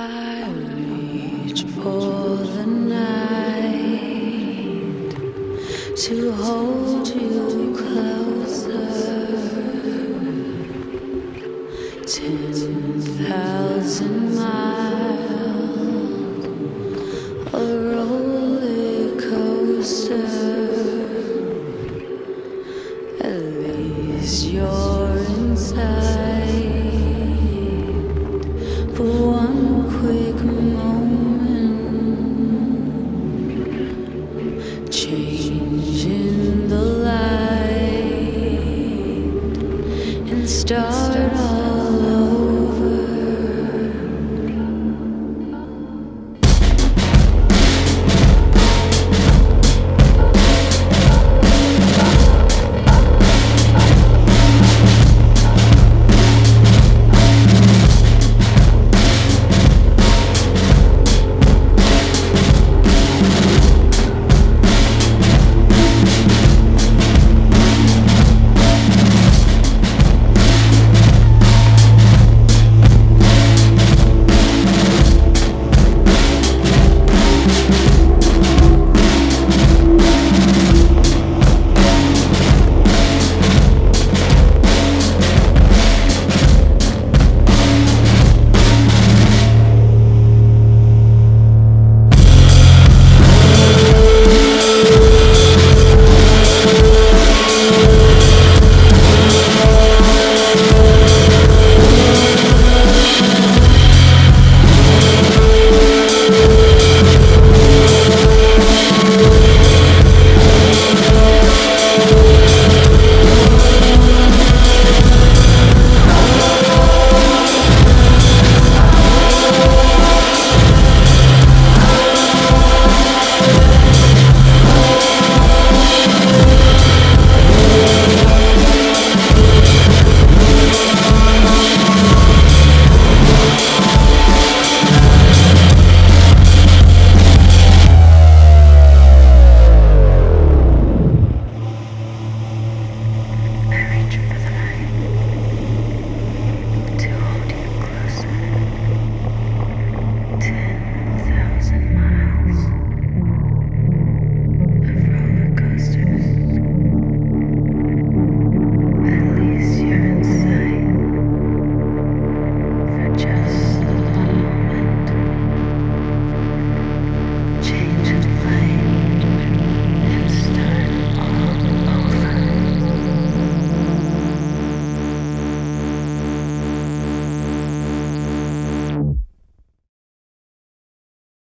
I reach for the night to hold you closer. 10,000 miles, a roller coaster. At least you're inside for one quick moment, changing the light and stars.